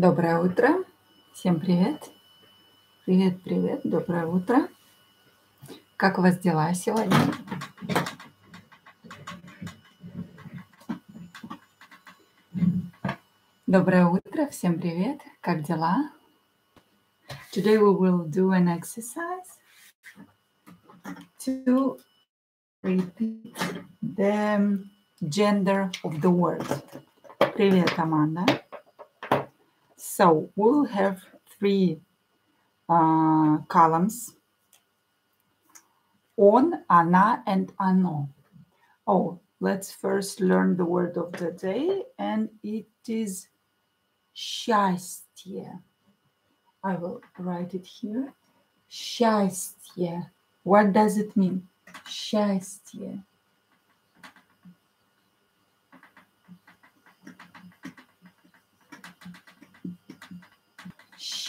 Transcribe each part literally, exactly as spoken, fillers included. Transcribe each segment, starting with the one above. Доброе утро. Всем привет. Привет, привет. Доброе утро. Как у вас дела сегодня? Доброе утро. Всем привет. Как дела? Today we will do an exercise to repeat the gender of the word. Привет, Аманда. So we'll have three uh, columns. On, она, and оно. Oh, let's first learn the word of the day, and it is счастье. I will write it here. Счастье. What does it mean? Счастье.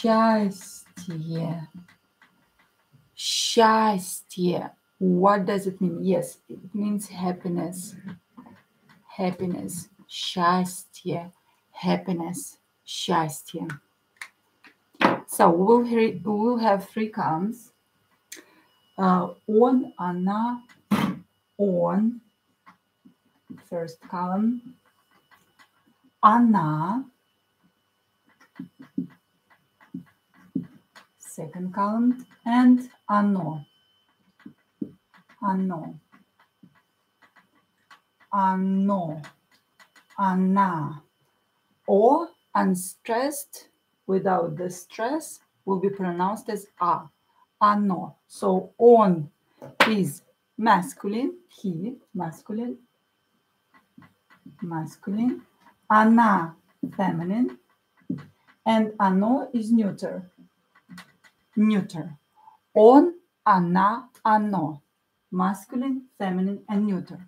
Счастье. Счастье. What does it mean? Yes, it means happiness. Happiness. Счастье. Happiness. Счастье. So we'll, hear, we'll have three columns. Uh, on, она, on. First column. Она. Second column, and оно. Оно. Оно. Она. O, unstressed, without the stress, will be pronounced as a. Оно. So on is masculine, he, masculine, masculine. Она, feminine, and оно is neuter. Neuter. On, она, оно. Masculine, feminine, and neuter.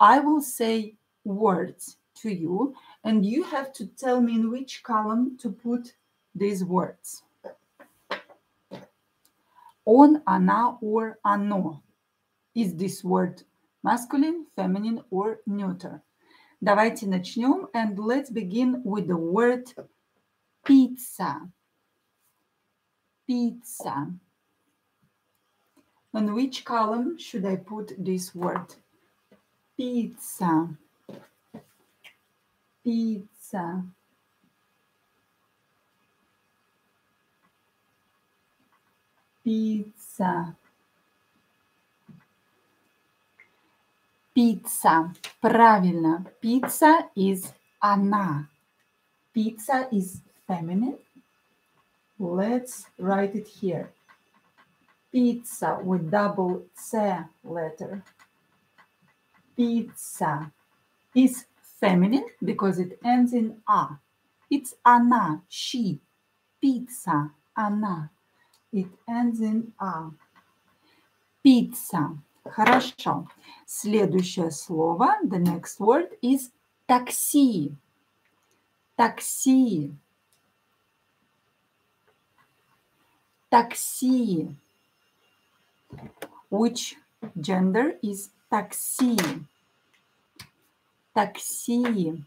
I will say words to you, and you have to tell me in which column to put these words. On, она, or оно. Is this word masculine, feminine, or neuter? Давайте начнем, and let's begin with the word pizza. Pizza. On which column should I put this word? Pizza. Pizza. Pizza. Pizza. Правильно. Pizza is она. Pizza is feminine. Let's write it here. Pizza with double C letter. Pizza is feminine because it ends in A. It's она, she. Pizza, она. It ends in A. Pizza. Хорошо. Следующее слово, the next word is такси. Такси. Такси. Which gender is такси? Такси.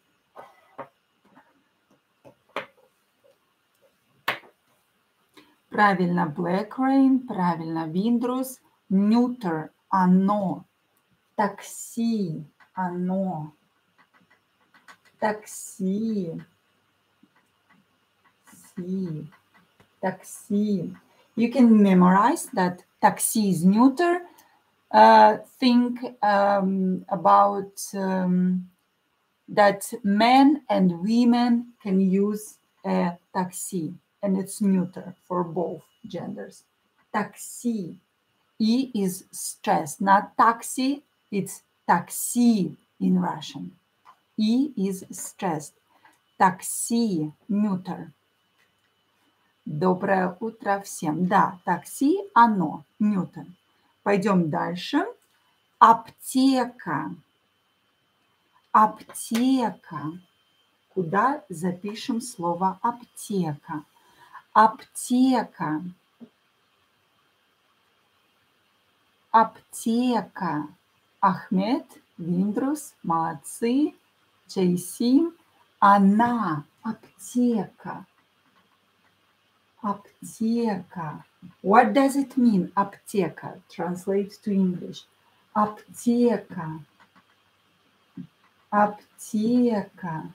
Правильно, Black Rain, правильно, Windrus, neuter, оно. Такси, оно. Такси. Си. Такси. You can memorize that taxi is neuter. Uh, think um, about um, that men and women can use a taxi, and it's neuter for both genders. Taxi. E is stressed, not taxi, it's taxi in Russian. E is stressed. Taxi, neuter. Доброе утро всем. Да, такси, оно, neuter. Пойдем дальше. Аптека. Аптека. Куда запишем слово аптека? Аптека. Аптека. Ахмед, Виндрус, молодцы. Чейсим. Она, аптека. Аптека. What does it mean? Аптека. Translate to English. Аптека. Аптека.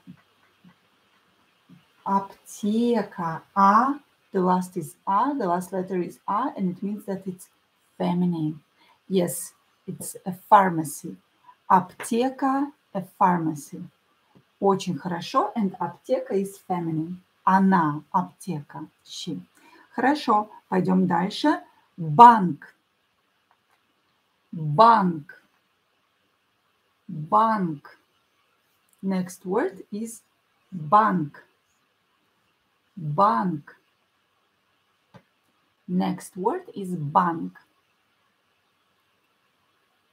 Аптека. А. The last is А. The last letter is А. And it means that it's feminine. Yes, it's a pharmacy. Аптека, a pharmacy. Очень хорошо. And аптека is feminine. Она, аптека. She. Хорошо. Пойдем дальше. Банк. Банк. Банк. Next word is банк. Банк. Next word is банк.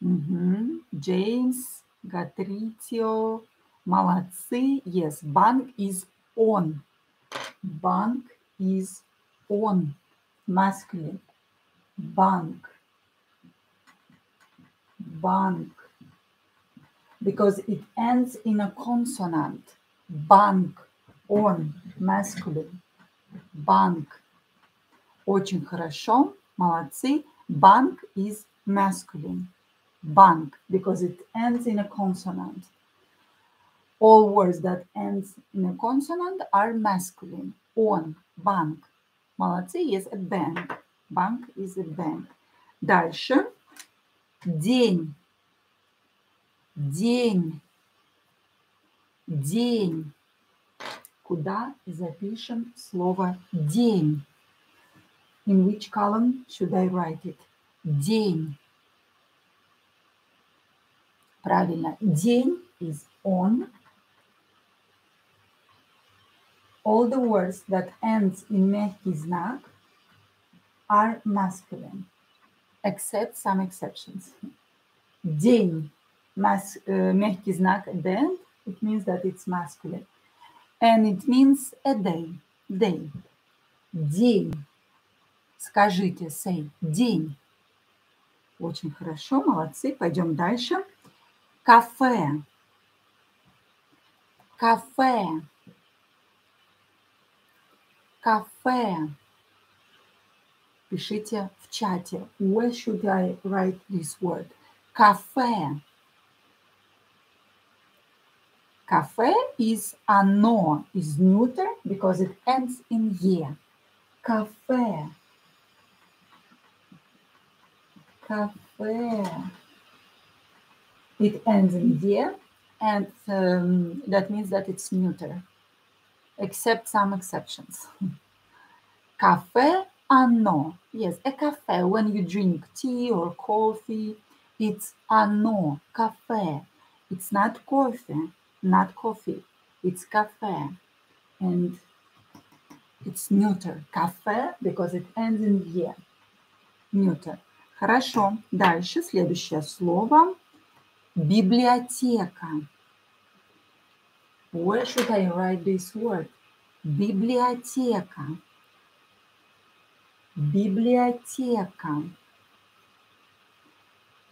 Mm-hmm. James, Гатритио, молодцы. Yes, банк is он. Банк is он. Masculine. Банк. Банк. Because it ends in a consonant. Банк. Он. Masculine. Банк. Очень хорошо. Молодцы. Банк is masculine. Bank, because it ends in a consonant. All words that ends in a consonant are masculine. On, bank. Молодцы, yes, a bank. Bank is a bank. Дальше. День. День. День. Куда запишем слово день? In which column should I write it? День. Правильно. День is on. All the words that ends in мягкий знак are masculine, except some exceptions. День, mas, uh, мягкий знак at the end, it means that it's masculine. And it means a day. Day. День. Скажите, say, день. Очень хорошо, молодцы. Пойдем дальше. Кафе. Кафе. Кафе. Пишите в чате. Where should I write this word? Кафе. Кафе is оно, is neuter, because it ends in е. Кафе. Кафе. It ends in yeah, and um, that means that it's neuter, except some exceptions. Кафе, оно. Yes, a кафе. When you drink tea or coffee, it's оно, кафе. It's not coffee, not coffee. It's кафе, and it's neuter. Кафе, because it ends in yeah, neuter. Хорошо. Дальше следующее слово. Библиотека. Where should I write this word? Библиотека. Библиотека.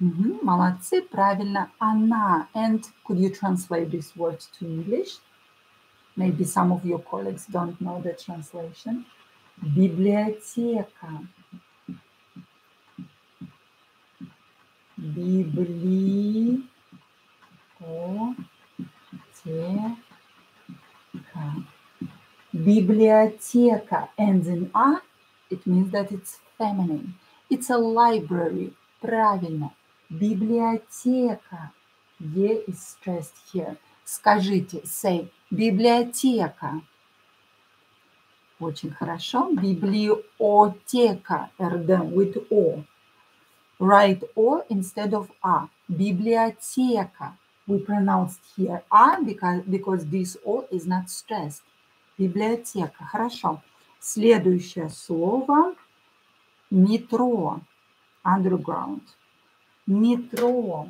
Угу, молодцы, правильно. Она. And could you translate this word to English? Maybe some of your colleagues don't know the translation. Библиотека. Библиотека. Библиотека ends in а, it means that it's feminine. It's a library. Правильно. Библиотека. Е is stressed here. Скажите, say, библиотека. Очень хорошо. Библиотека. эр дэ with о. Write о instead of а. Библиотека. We pronounced here а because, because this о is not stressed. Библиотека. Хорошо. Следующее слово. Метро. Underground. Метро.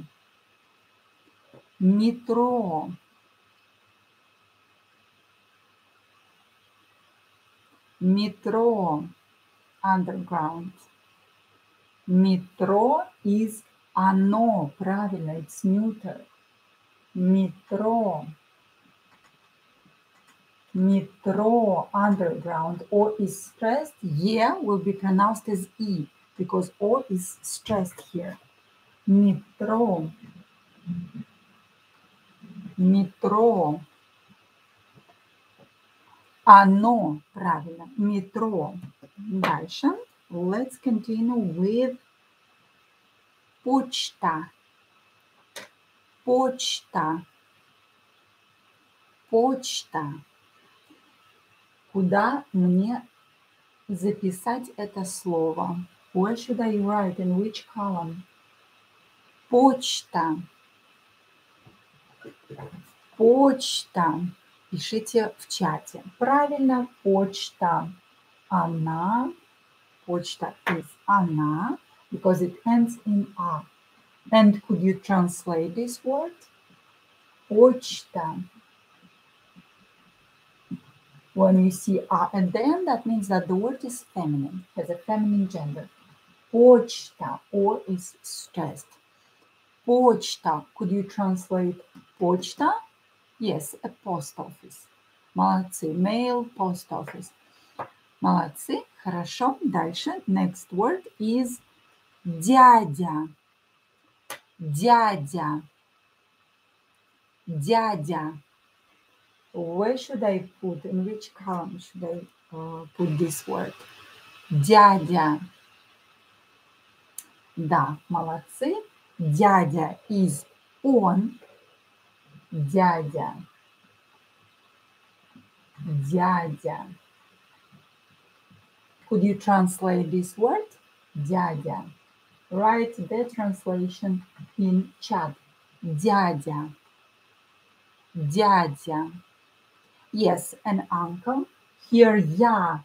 Метро. Метро. Underground. Метро is оно. Правильно, it's neuter. Метро. metro underground. O is stressed. Е will be pronounced as E because O is stressed here. Metro. Метро. Оно, правильно. Метро. Дальше. Let's continue with почта. Почта. Почта. Куда мне записать это слово? Where should I write? In which column? Почта. Почта. Пишите в чате. Правильно, почта. Она. Почта is она, because it ends in а. And could you translate this word? Почта. When you see а at the end, that means that the word is feminine, has a feminine gender. Почта. О is stressed. Почта. Could you translate почта? Yes, a post office. Молодцы. Mail, post office. Молодцы. Хорошо. Дальше. Next word is дядя. Дядя. Дядя. Where should I put? In which column should I uh, put this word? Дядя. Да, молодцы. Дядя is он. Дядя. Дядя. Could you translate this word? Дядя. Write the translation in chat. Дядя. Дядя. Yes, an uncle. Here, я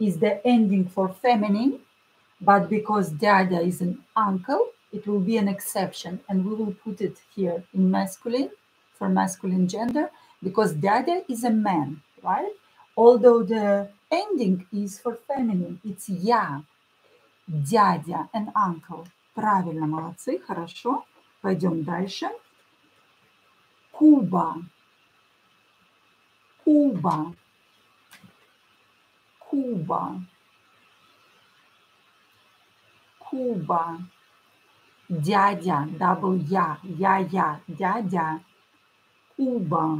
is the ending for feminine, but because дядя is an uncle, it will be an exception, and we will put it here in masculine, for masculine gender, because дядя is a man, right? Although the ending is for feminine, it's я, дядя, and uncle. Правильно, молодцы, хорошо. Пойдем дальше. Куба. Куба. Куба. Куба. Дядя, дабл я, я, я, дядя, Куба.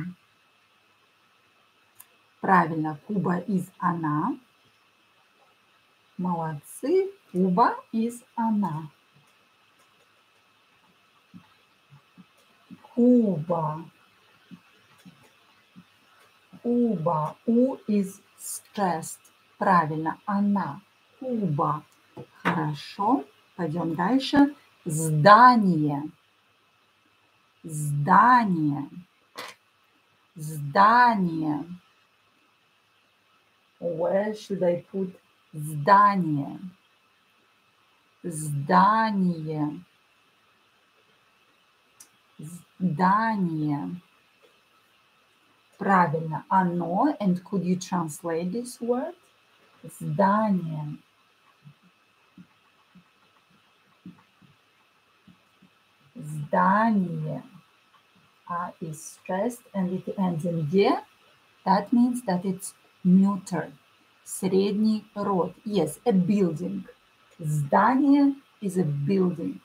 Правильно, Куба из она. Молодцы, Куба из она. Куба. Куба, У из stressed. Правильно, она, Куба. Хорошо, пойдем дальше. Здание. Здание. Здание. Where should I put здание? Здание. Здание. Правильно. Оно. And could you translate this word? Здание. Здание. А is stressed and it ends in е. That means that it's neuter. Средний род. Yes, a building. Здание is a building.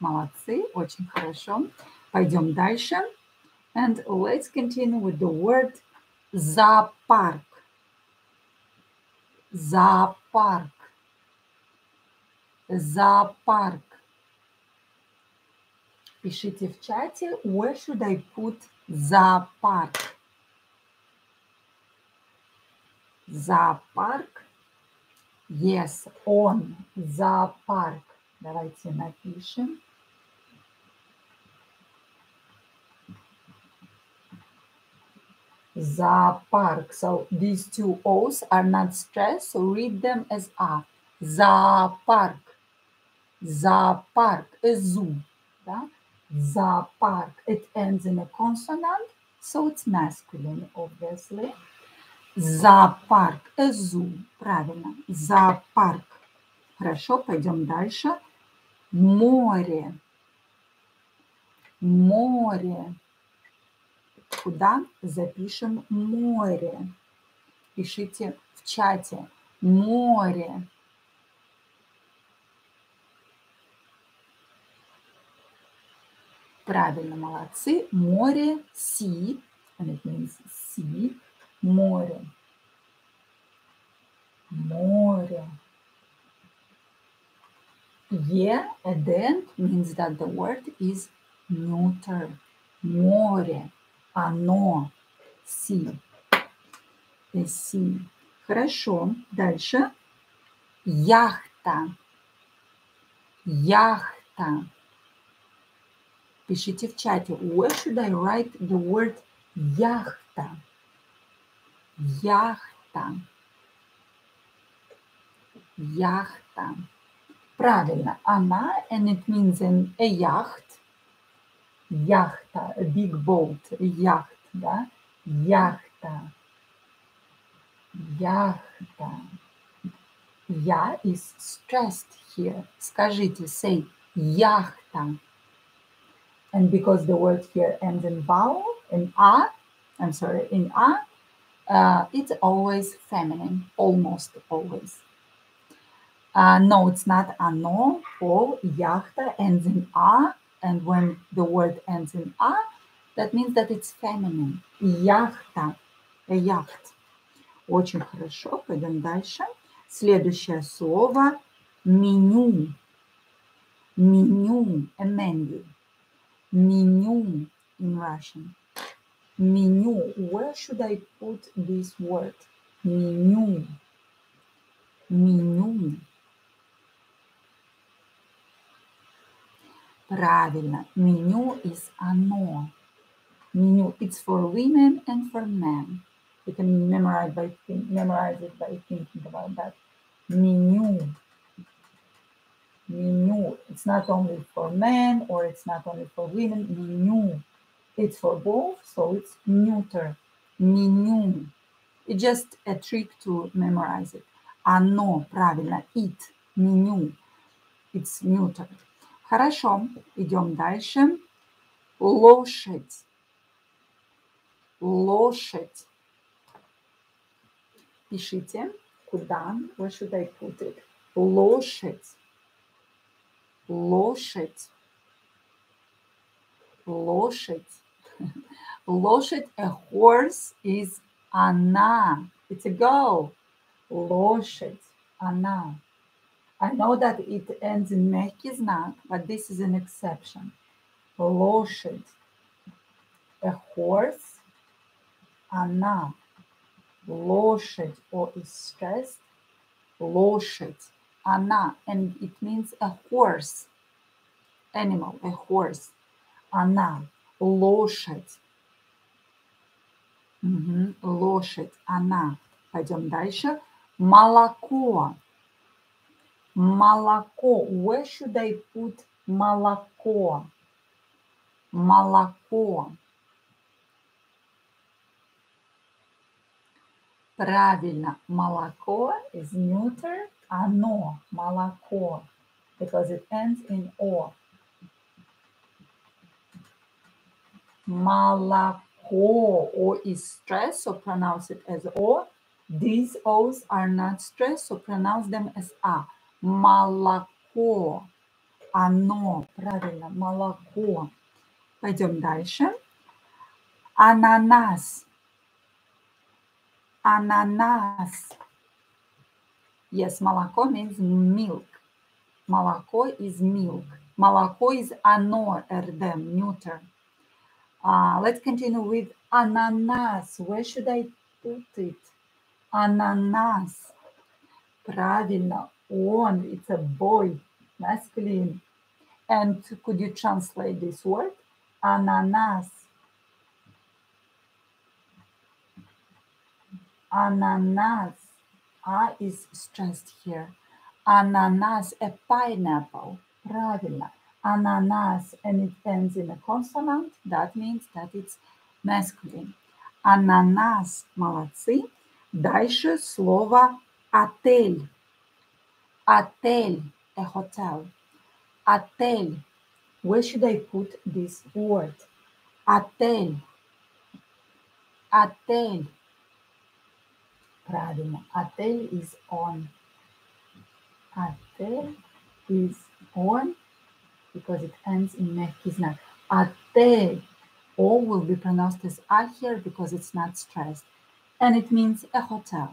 Молодцы, очень хорошо. Пойдем дальше. And let's continue with the word зоопарк. Зоопарк. Зоопарк. Пишите в чате, where should I put зоопарк? Зоопарк. Yes, он. Зоопарк. Давайте напишем. Зоопарк. So these two O's are not stressed, so read them as A. Зоопарк. Зоопарк. Эзу. Да? Зоопарк. It ends in a consonant, so it's masculine, obviously. Зоопарк. Эзу. Правильно. Зоопарк. Хорошо, пойдем дальше. Море. Море. Куда запишем море? Пишите в чате. Море. Правильно, молодцы. Море, си. Си. Море. Море. Yeah, at the end means that the word is neuter. Море. Оно. Си. Си. Хорошо. Дальше. Яхта. Яхта. Пишите в чате. Where should I write the word яхта? Яхта. Яхта. Правильно. Она, and it means an, a yacht. Яхта. A big boat. Яхт, да? Яхта. Яхта. Я is stressed here. Скажите, say яхта. And because the word here ends in vowel, in a, I'm sorry, in a, uh, it's always feminine, almost always. Uh, no, it's not ano or яхта ends in a, and when the word ends in a, that means that it's feminine. Яхта, a yacht. Очень хорошо, пойдем дальше. Следующее слово меню. Меню, a menu. Меню in Russian. Меню. Where should I put this word? Меню. Меню. Правильно. Меню is оно. Меню. It's for women and for men. You can memorize, by think, memorize it by thinking about that. Меню. Меню. It's not only for men or it's not only for women. Меню. It's for both, so it's neuter. Меню. It's just a trick to memorize it. Оно, правильно, it, меню. It's neuter. Хорошо, идем дальше. Лошадь. Лошадь. Пишите, куда, where should I put it? Лошадь. Лошадь. Лошадь. Лошадь, a horse is она. It's a girl. Лошадь, она. I know that it ends in мягкий знак, but this is an exception. Лошадь. A horse, она. Лошадь, or is stressed. Лошадь. Она, and it means a horse, animal, a horse. Она, лошадь. Угу. Лошадь, она. Пойдем дальше. Молоко. Молоко. Where should I put молоко? Молоко. Правильно. Молоко is neuter. Оно, молоко, because it ends in о. Молоко, о is stressed, so pronounce it as о. These o's are not stressed, so pronounce them as а. Молоко, оно, правильно, молоко. Пойдем дальше. Ананас, ананас. Yes, молоко means milk. Молоко is milk. Молоко is оно, рдем, neuter. Uh, let's continue with ананас. Where should I put it? Ананас. Правильно, он. It's a boy, masculine. And could you translate this word? Ананас. Ананас. А is stressed here. Ананас, a pineapple. Правильно. Ананас, and it ends in a consonant. That means that it's masculine. Ананас, молодцы. Дальше слово отель. Отель, a hotel. Отель. Where should I put this word? Отель. Отель. Правильно. Отель is on. Отель is on because it ends in мягкий знак. Отель. O will be pronounced as A here because it's not stressed. And it means a hotel.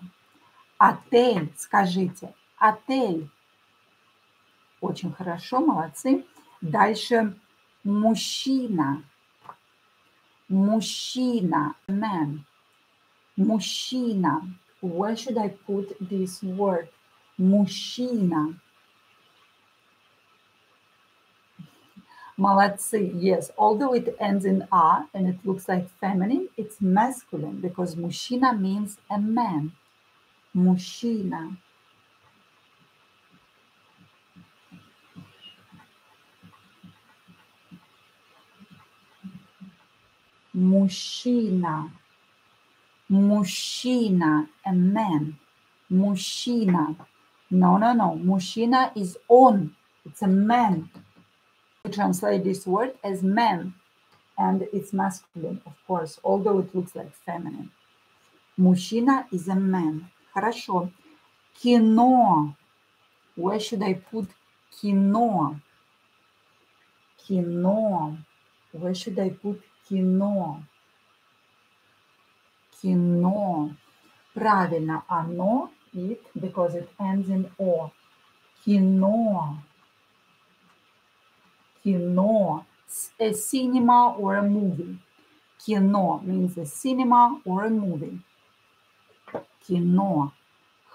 Отель. Скажите. Отель. Очень хорошо. Молодцы. Дальше. Мужчина. Мужчина. Man. Мужчина. Where should I put this word? Мужчина. Молодцы. Yes. Although it ends in A and it looks like feminine, it's masculine because мужчина means a man. Мужчина. Мужчина. Мужчина. A man. Мужчина. No, no, no. Мужчина is on. It's a man. We translate this word as man. And it's masculine, of course, although it looks like feminine. Мужчина is a man. Хорошо. Кино. Where should I put кино? Кино. Where should I put кино? Кино. Правильно, оно, it, because it ends in O. Кино. Кино. A cinema or a movie. Кино means a cinema or a movie. Кино.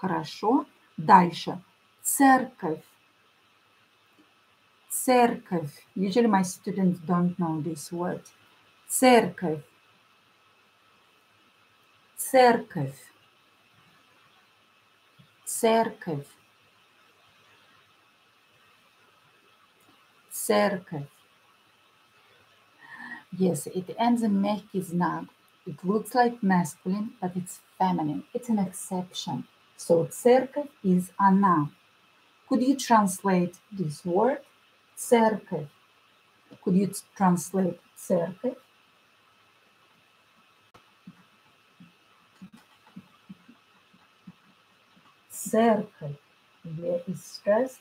Хорошо. Дальше. Церковь. Церковь. Usually my students don't know this word. Церковь. Церковь. Церковь. Церковь. Yes, it ends in мягкий знак. It looks like masculine, but it's feminine. It's an exception. So церковь is она. Could you translate this word? Церковь. Could you translate церковь? Церковь. There is stressed.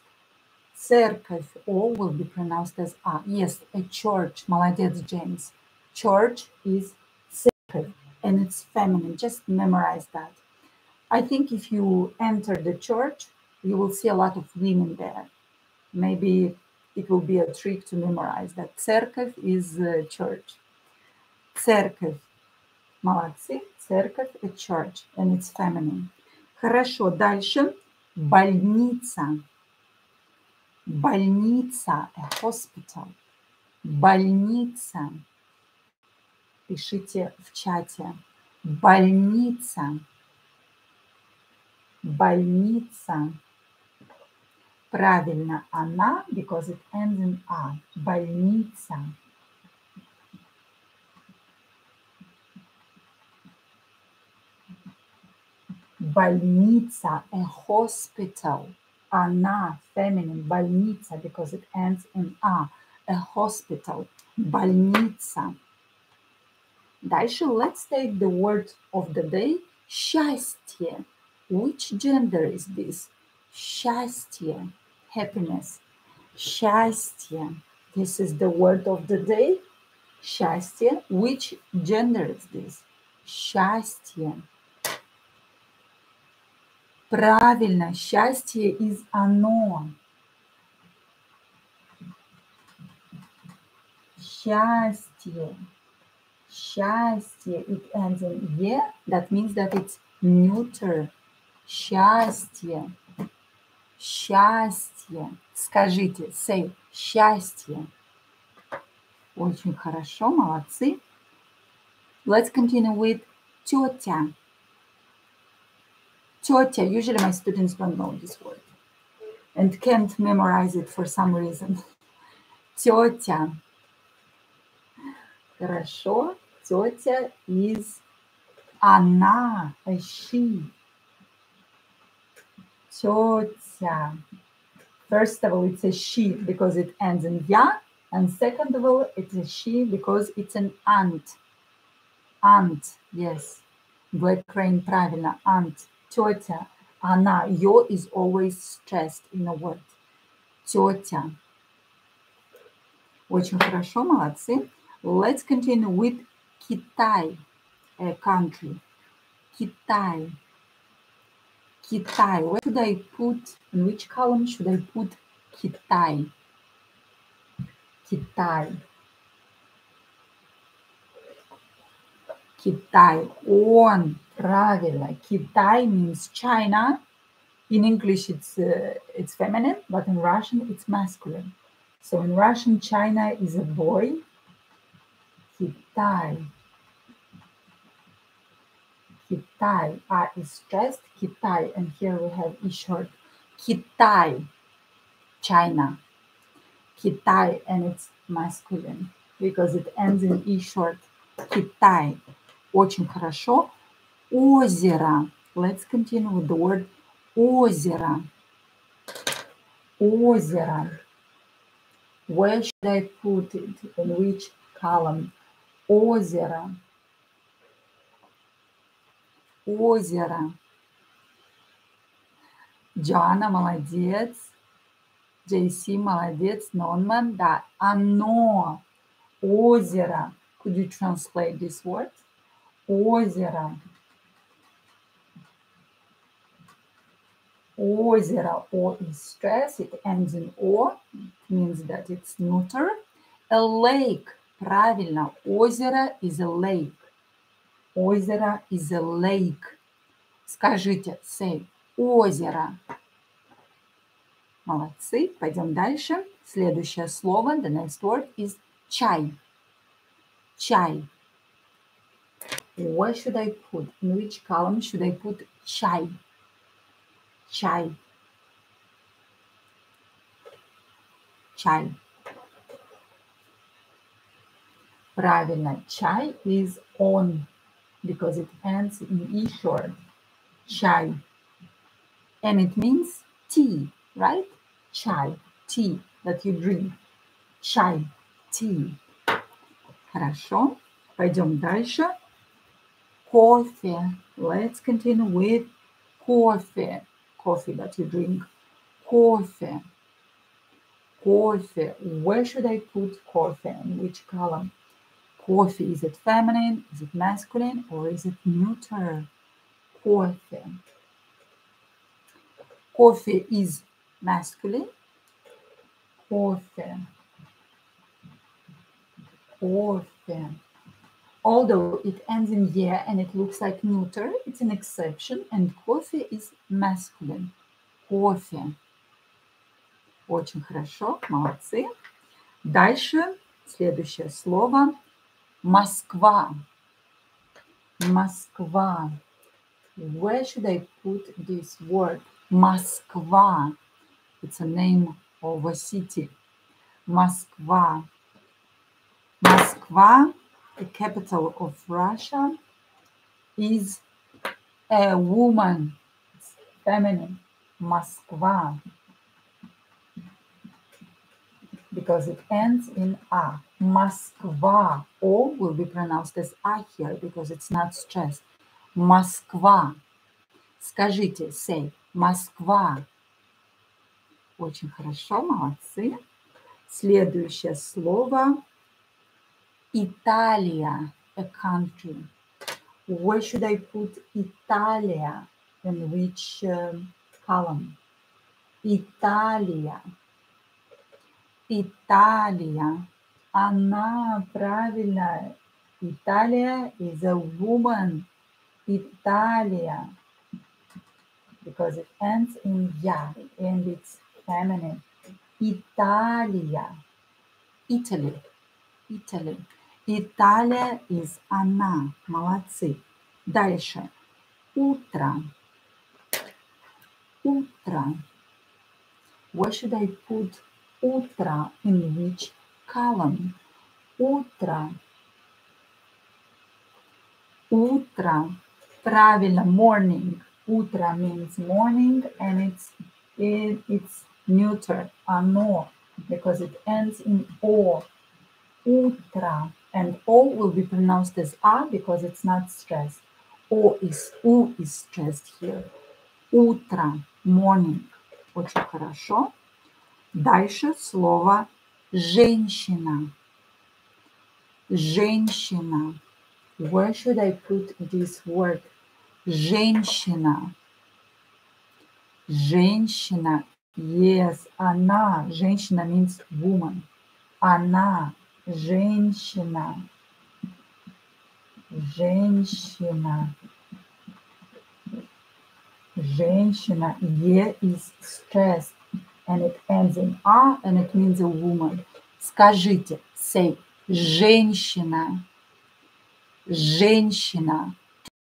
Церковь. O will be pronounced as A. Yes, a church. Молодец, James. Church is церковь. And it's feminine. Just memorize that. I think if you enter the church, you will see a lot of women there. Maybe it will be a trick to memorize that. Церковь is a church. Церковь. Молодцы. Церковь, a church. And it's feminine. Хорошо, дальше. Больница. Больница. A hospital. Больница. Пишите в чате. Больница. Больница. Правильно, она, because it ends in A. Больница. Больница, a hospital. Она, feminine, больница, because it ends in A. A hospital, больница. Дальше, let's take the word of the day. Счастье. Which gender is this? Счастье, happiness. Счастье. This is the word of the day. Счастье. Which gender is this? Счастье. Правильно, счастье из оно. Счастье. Счастье. It ends in Е. That means that it's neuter. Счастье. Счастье. Скажите, say, счастье. Очень хорошо, молодцы. Let's continue with тетя. Тетя. Usually my students don't know this word and can't memorize it for some reason. Тетя. Хорошо. Тетя is она. She. Тетя. First of all, it's a she because it ends in я. And second of all, it's a she because it's an aunt. Aunt, yes. Black Crane, правильно. Aunt, тетя. Она, ее is always stressed in a word. Тетя. Очень хорошо, молодцы. Let's continue with Китай, a country. Китай. Китай. Where should I put, in which column should I put Китай? Китай. Китай. Он. Правильно. Китай means China. In English it's, uh, it's feminine, but in Russian it's masculine. So in Russian, China is a boy. Китай. Китай. I is stressed. Китай. And here we have E short. Китай. China. Китай. And it's masculine because it ends in E short. Китай. Очень хорошо. Озеро. Let's continue with the word озеро. Озеро. Where should I put it? In which column? Озеро. Озеро. Джоанна, молодец. Джейси, молодец. Нонман, да. Оно. Озеро. Could you translate this word? Озеро. Озеро. О is stress. It ends in о. It means that it's neuter. A lake. Правильно. Озеро is a lake. Озеро is a lake. Скажите. Say. Озеро. Молодцы. Пойдем дальше. Следующее слово. The next word is чай. Чай. What should I put? In which column should I put чай? Чай. Чай. Правильно. Чай is on because it ends in E short. Чай. And it means tea, right? Чай. Tea that you drink. Чай. Tea. Хорошо. Пойдем дальше. Кофе. Let's continue with кофе. Coffee that you drink. Coffee. Coffee. Where should I put coffee? In which column? Coffee. Is it feminine? Is it masculine? Or is it neuter? Coffee. Coffee is masculine. Coffee. Coffee. Although it ends in yeah and it looks like neuter, it's an exception, and coffee is masculine. Coffee. Очень хорошо, молодцы. Дальше следующее слово. Москва. Москва. Where should I put this word? Москва. It's a name of a city. Москва. Москва. The capital of Russia is a woman. It's feminine. Москва. Because it ends in A. Москва. O will be pronounced as A here because it's not stressed. Москва. Скажите, say, Москва. Очень хорошо, молодцы. Следующее слово. Italia, a country. Where should I put Italia? In which um, column? Italia. Italia. Она, правильно. Italia is a woman. Italia. Because it ends in ya and it's feminine. Italia. Italy. Italy. Италия is она. Молодцы. Дальше. Утро. Утро. Where should I put утро? In which column? Утро. Утро. Правильно. Morning. Утро means morning and it's, it, it's neuter. Оно. Because it ends in о. Утро. and O will be pronounced as A because it's not stressed. O is, U is stressed here. Утро, morning. Очень хорошо. Дальше слово женщина. Женщина. Where should I put this word? Женщина. Женщина. Yes, она. Женщина means woman. Она. Женщина. Женщина. Женщина. Е is stressed. And it ends in A, and it means a woman. Скажите. Say. Женщина. Женщина.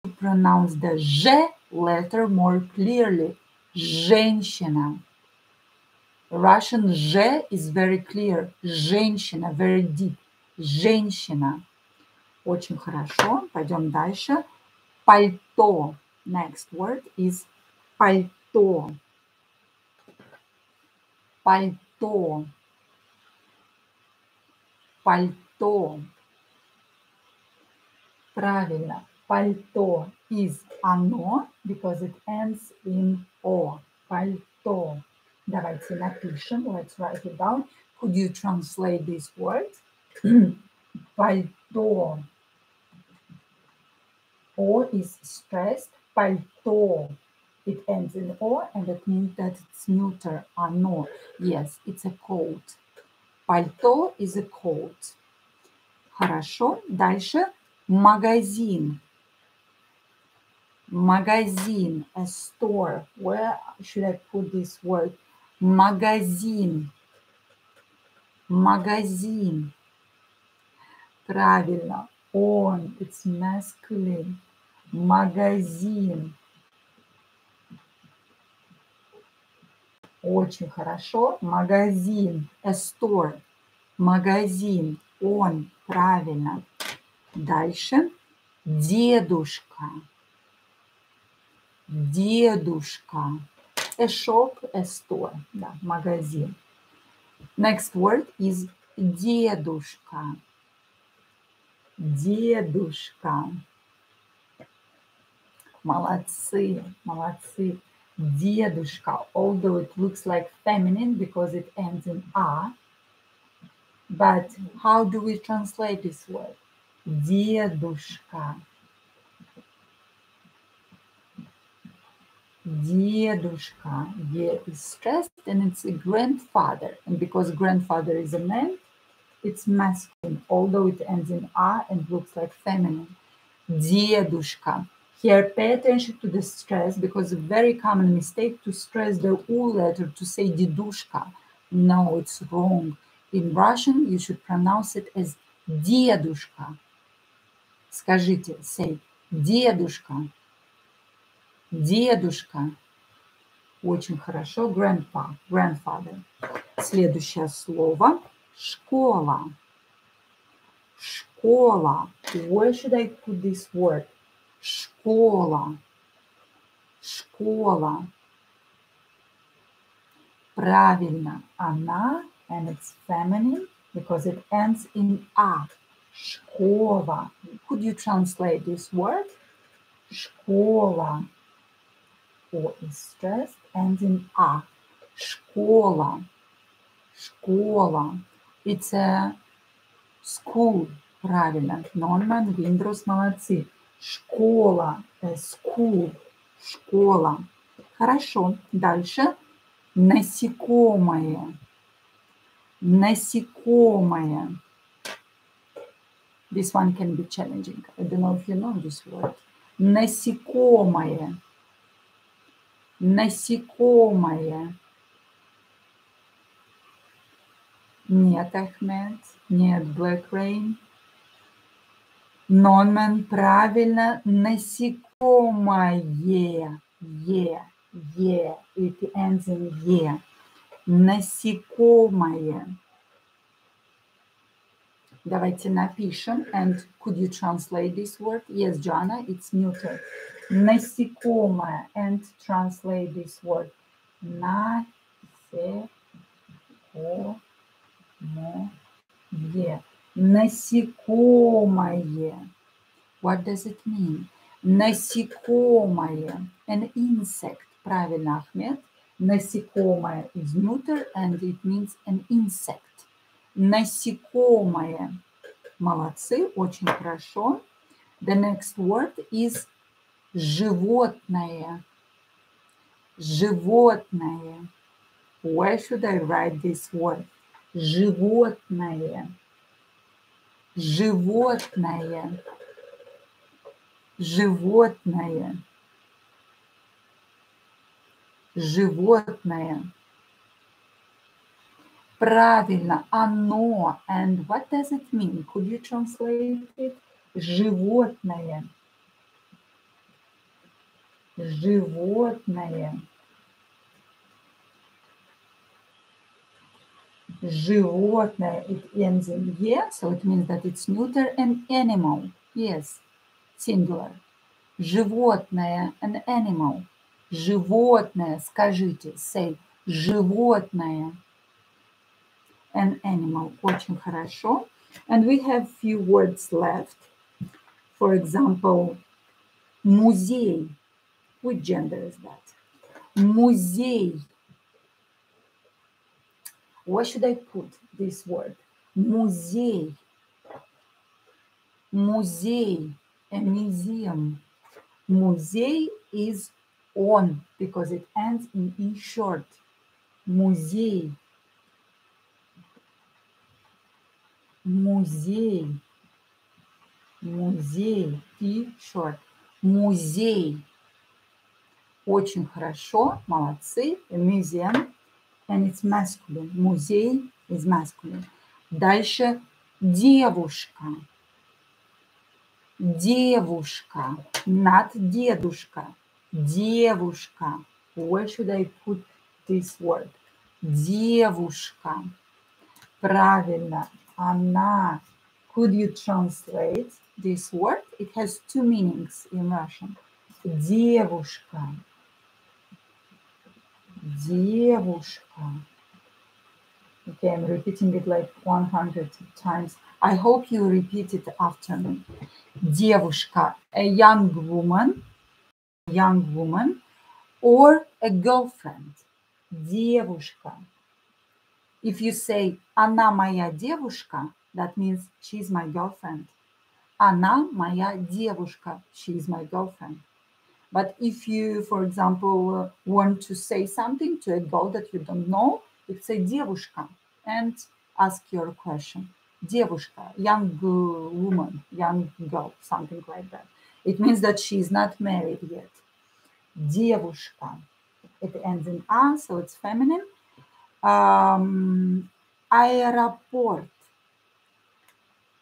To pronounce the J letter more clearly. Женщина. Russian J is very clear. Женщина. Very deep. Женщина. Очень хорошо. Пойдем дальше. Пальто. Next word is пальто. Пальто. Пальто. Правильно. Пальто is оно, because it ends in O. Пальто. Давайте напишем. Let's write it down. Could you translate this word? Пальто. O is stressed. Пальто. It ends in O, and it means that it's neuter. Оно. Yes, it's a coat. Пальто is a coat. Хорошо. Дальше. Магазин. Магазин. A store. Where should I put this word? Магазин. Магазин. Правильно. Он. It's masculine. Магазин. Очень хорошо. Магазин. A store. Магазин. Он. Правильно. Дальше. Дедушка. Дедушка. A shop, a store. Да, магазин. Next word is дедушка. Дедушка. Молодцы, молодцы. Дедушка. Although it looks like feminine because it ends in A. But how do we translate this word? Дедушка. Дедушка. Е is stressed and it's a grandfather. And because grandfather is a man, it's masculine, although it ends in A and looks like feminine. Дедушка. Here, pay attention to the stress because a very common mistake to stress the U letter to say дедушка. No, it's wrong. In Russian, you should pronounce it as дедушка. Скажите, say, дедушка. Дедушка. Очень хорошо. Grandpa, grandfather. Следующее слово. Школа. Школа. Where should I put this word? Школа. Школа. Правильно. Она, and it's feminine, because it ends in A. Школа. Could you translate this word? Школа. O is stressed, ends in A. Школа. Школа. It's a school. Правильно. Норман, Виндрус, молодцы. Школа. A school. Школа. Хорошо. Дальше. Насекомое. Насекомое. This one can be challenging. I don't know if you know this word. Насекомое. Насекомое. Нет, Ахмед. Нет, Black Rain. Нонмен. Правильно. Насекомое. Е. Е. It ends in Е. Насекомое. Давайте напишем. And could you translate this word? Yes, Joanna, it's neuter. Насекомое. And translate this word. Насекомое. Насекомое. What does it mean? Насекомое. An insect. Правильно, Ахмед. Насекомое изнутри, and it means an insect. Насекомое. Молодцы, очень хорошо. The next word is животное. Животное. Where should I write this word? Животное. Животное. Животное. Животное. Правильно, оно. And what does it mean? Could you translate it? Животное. Животное. Животное. It ends in «е», so it means that it's neuter and animal. Yes, singular. Животное, an animal. Животное, скажите, say, животное, an animal. Очень хорошо. And we have few words left. For example, музей. Which gender is that? Музей. Where should I put this word? Музей. Музей. A museum. Музей is on because it ends in in short. Музей. Музей. Музей. И short. Музей. Очень хорошо. Молодцы. A museum. And it's masculine. Музей is masculine. Дальше девушка. Девушка. Not дедушка. Девушка. Where should I put this word? Девушка. Правильно. Она. Could you translate this word? It has two meanings in Russian. Девушка. Девушка. Okay, I'm repeating it like one hundred times. I hope you repeat it after me. Девушка. A young woman. Young woman or a girlfriend. Девушка. If you say она моя девушка, that means she's my girlfriend. Она моя девушка. She's my girlfriend. But if you, for example, want to say something to a girl that you don't know, you say девушка and ask your question. Девушка, young woman, young girl, something like that. It means that she is not married yet. Девушка. It ends in а, so it's feminine. Um, аэропорт.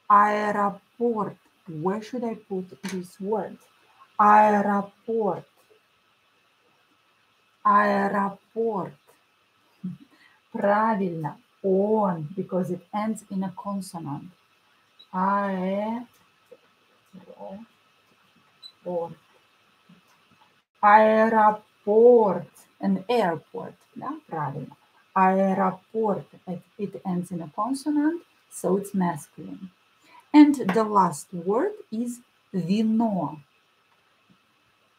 Аэропорт. Where should I put this word? Аэропорт. Аэропорт. Правильно. Он, because it ends in a consonant. Аэропорт. Аэропорт. Аэропорт. An airport. Да? Правильно. Аэропорт. It ends in a consonant, so it's masculine. And the last word is вино.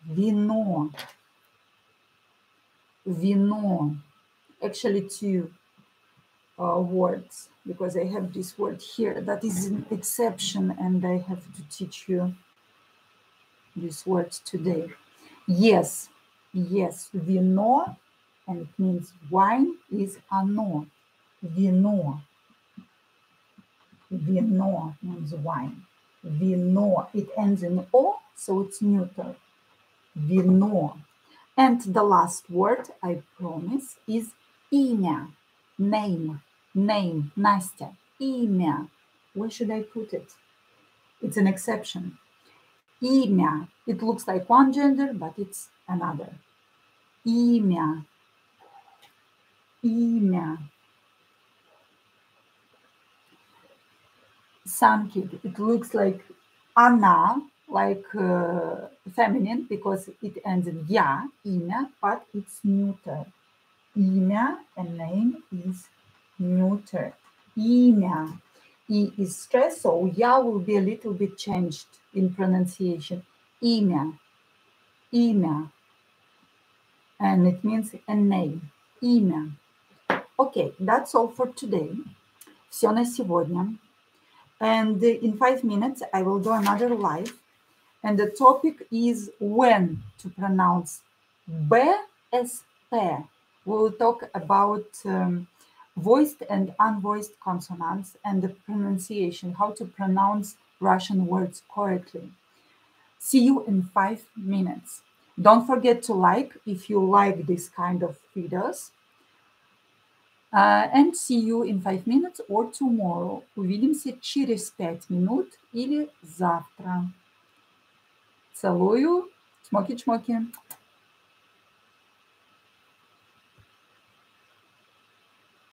Вино. Вино. Actually two uh, words, because I have this word here. That is an exception and I have to teach you these words today. Yes, yes, вино, and it means wine, is оно. Вино. Вино means wine. Вино. It ends in о, so it's neuter. Вино. And the last word, I promise, is имя. Name. Name. Настя. Имя. Where should I put it? It's an exception. Имя. It looks like one gender, but it's another. Имя. Имя. Sankid. It looks like она, like uh, feminine, because it ends in я, имя, but it's neuter. Имя, and name is neuter. Имя. E is stressed, so ya will be a little bit changed in pronunciation. Имя, имя, and it means a name, имя. Okay, that's all for today. Все на сегодня. And in five minutes, I will do another live. And the topic is when to pronounce B as P. We will talk about um, voiced and unvoiced consonants and the pronunciation, how to pronounce Russian words correctly. See you in five minutes. Don't forget to like if you like this kind of videos. Uh, and see you in five minutes or tomorrow. Увидимся через пять минут или завтра. Целую. Чмоки-чмоки.